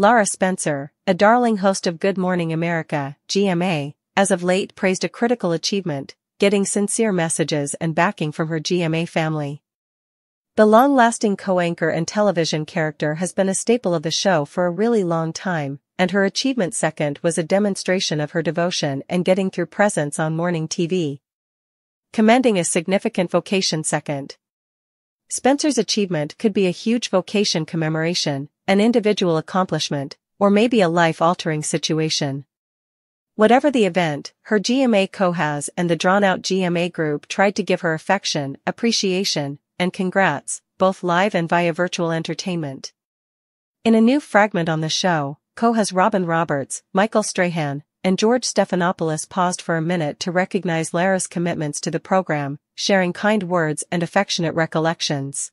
Lara Spencer, a darling host of Good Morning America, GMA, as of late praised a critical achievement, getting sincere messages and backing from her GMA family. The long-lasting co-anchor and television character has been a staple of the show for a really long time, and her achievement second was a demonstration of her devotion and getting through presence on morning TV. Commending a significant vocation second. Spencer's achievement could be a huge vocation commemoration, an individual accomplishment, or maybe a life-altering situation. Whatever the event, her GMA co-has and the drawn-out GMA group tried to give her affection, appreciation, and congrats, both live and via virtual entertainment. In a new fragment on the show, co-has Robin Roberts, Michael Strahan, and George Stephanopoulos paused for a minute to recognize Lara's commitments to the program, sharing kind words and affectionate recollections.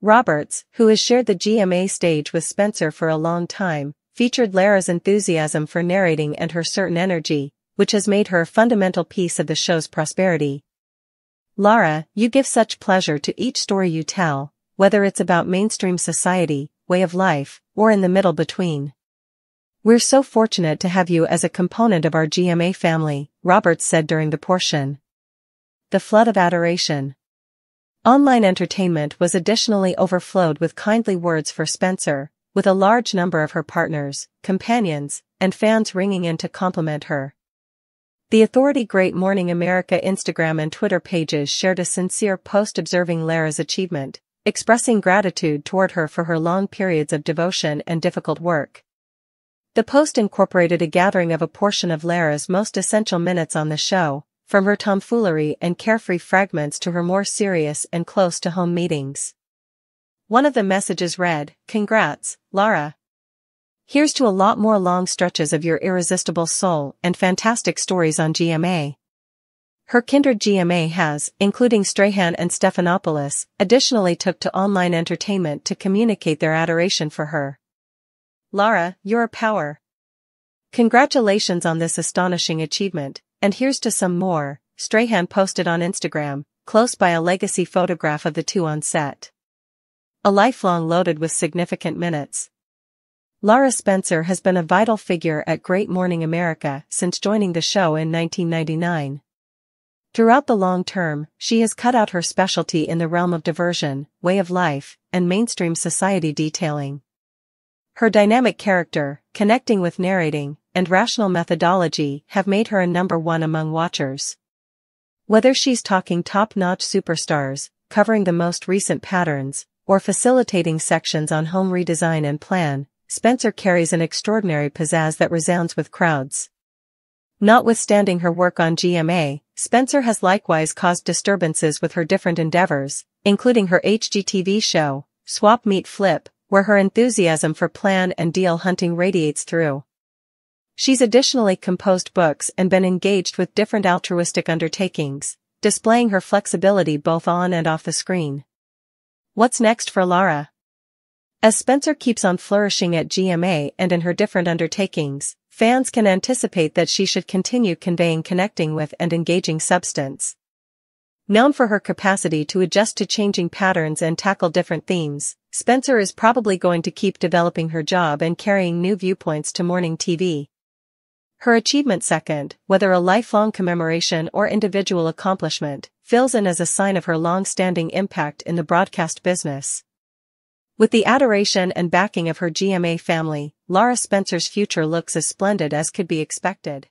Roberts, who has shared the GMA stage with Spencer for a long time, featured Lara's enthusiasm for narrating and her certain energy, which has made her a fundamental piece of the show's prosperity. Lara, you give such pleasure to each story you tell, whether it's about mainstream society, way of life, or in the middle between. We're so fortunate to have you as a component of our GMA family, Roberts said during the portion. The flood of adoration. Online entertainment was additionally overflowed with kindly words for Spencer, with a large number of her partners, companions, and fans ringing in to compliment her. The Authority Great Morning America Instagram and Twitter pages shared a sincere post observing Lara's achievement, expressing gratitude toward her for her long periods of devotion and difficult work. The post incorporated a gathering of a portion of Lara's most essential minutes on the show, from her tomfoolery and carefree fragments to her more serious and close-to-home meetings. One of the messages read, "Congrats, Lara. Here's to a lot more long stretches of your irresistible soul and fantastic stories on GMA." Her kindred GMA has, including Strahan and Stephanopoulos, additionally took to online entertainment to communicate their adoration for her. Lara, you're a power. Congratulations on this astonishing achievement, and here's to some more, Strahan posted on Instagram, close by a legacy photograph of the two on set. A lifelong loaded with significant minutes. Lara Spencer has been a vital figure at Great Morning America since joining the show in 1999. Throughout the long term, she has cut out her specialty in the realm of diversion, way of life, and mainstream society detailing. Her dynamic character, connecting with narrating, and rational methodology have made her a number one among watchers. Whether she's talking top-notch superstars, covering the most recent patterns, or facilitating sections on home redesign and plan, Spencer carries an extraordinary pizzazz that resounds with crowds. Notwithstanding her work on GMA, Spencer has likewise caused disturbances with her different endeavors, including her HGTV show, Swap Meet Flip, where her enthusiasm for plan and deal hunting radiates through. She's additionally composed books and been engaged with different altruistic undertakings, displaying her flexibility both on and off the screen. What's next for Lara? As Spencer keeps on flourishing at GMA and in her different undertakings, fans can anticipate that she should continue conveying connecting with and engaging substance. Known for her capacity to adjust to changing patterns and tackle different themes, Spencer is probably going to keep developing her job and carrying new viewpoints to morning TV. Her achievement second, whether a lifelong commemoration or individual accomplishment, fills in as a sign of her long-standing impact in the broadcast business. With the adoration and backing of her GMA family, Lara Spencer's future looks as splendid as could be expected.